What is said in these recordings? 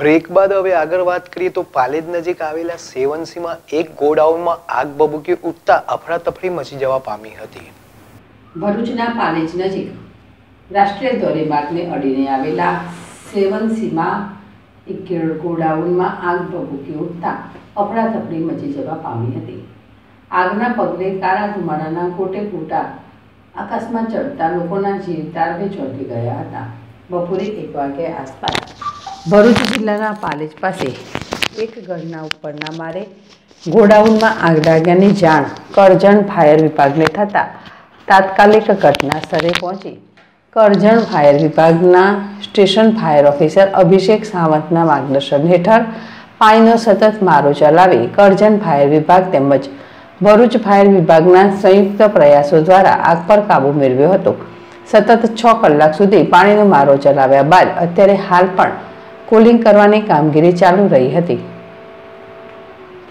Break બાદ હવે આગળ વાત કરીએ તો પાલેજ નજીક આવેલા 7C માં એક ગોડાઉનમાં આગ ભભૂકી ઉઠતા અફરાતફરી મચી જવા પામી હતી. ભરૂચના પાલેજ નજીક રાષ્ટ્રીય ધોરીમાર્ગને અડીને આવેલા 7C માં એક ગોડાઉનમાં આગ ભભૂકી ઉઠતા અફરાતફરી મચી જવા પામી હતી. આગના પગલે કાળા ધુમાડાના કોટે ફૂટા આકાશમાં ચડતા લોકોના જીવ તારવે ચોંટી ગયા હતા. બપોરે 1 વાગે આસપાસ भरूच जिल्लाना पालेज पासे एक घरना उपरना मारे गोडाउन में आग लाग्यानी जाण करजण फायर विभागने थता तात्कालिक घटना स्थले पहुंची करजण फायर विभागना स्टेशन फायर ऑफिसर अभिषेक सावंतना मार्गदर्शन हेठळ पाईनो सतत मारो चलावी करजण फायर विभाग तेमज भरूच फायर विभागना संयुक्त प्रयासों द्वारा आग पर काबू मेळव्यो हतो. सतत 6 कलाक सुधी पाणीनो मारो चलाव्या बाद अत्यारे हाल पण कूलिंग करवाने कामगिरी चालू रही हती.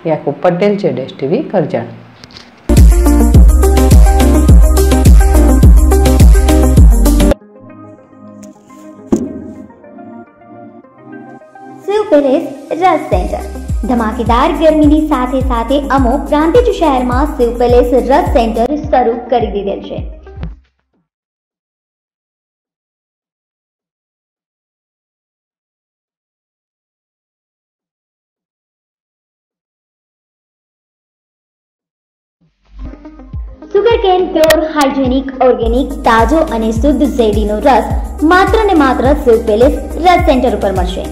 याकूब पटेल ZSTV करजण. शिव रस सेंटर धमाकेदार गर्मी साथे साथे अमो प्रांतिज शहर में शिव पेलेस रस सेंटर शुरू कर दीधेल है. सुगरकेन प्योर हाइजेनिक ऑर्गेनिक ताजो अने शुद्ध झेरीनो रस मात्र ने मात्र शिव पेलेस रस सेंटर पर मळशे.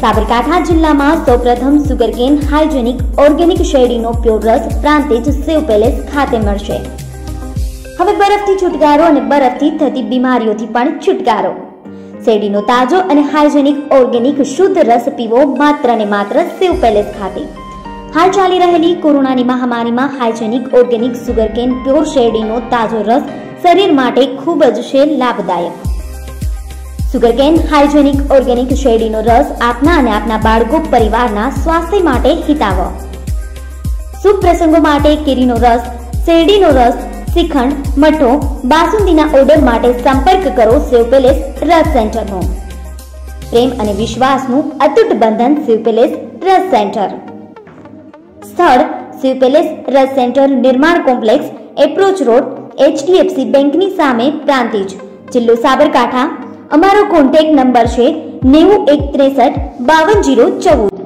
साबरकांठा जिल्लामां सौप्रथम सुगरकेन हाइजेनिक ऑर्गेनिक शेरीनो प्योर रस प्रांतेज शिव पेलेस खाते मळशे. हवे बरफथी छुटकारो अने बरफथी थती बीमारीओथी पण छुटकारो. शेरीनो ताजो अने हाइजेनिक ऑर्गेनिक शुद्ध रस पीवो मात्र ने मात्र शिव पेलेस खाते. हाल चाली रहेली कोरोना नी महामारी में हाइजेनिक ऑर्गेनिक सुगरकेन प्योर शेरडीनो ताजो रस शरीर माटे खूब ज छे लाभदायक. सुगरकेन हाइजेनिक ऑर्गेनिक शेरडीनो रस आपना अने आपना बाळको परिवारना स्वास्थ्य माटे हिताव. शुभ प्रसंगो माटे केरीनो रस शेरडीनो रस श्रीखंड मठो बासुंदीना ऑर्डर माटे संपर्क करो शिव पेलेस रस सेंटर नो. प्रेम अने विश्वासनु अतूट बंधन शिव पेलेस रस सेंटर. स्थल शिव पेलेस रस सेंटर निर्माण complex approach road HDFC bank नी सामे प्रांतिज जिल्लो साबरकाठा. अमारो कॉन्टेक्ट नंबर छे 9163520014.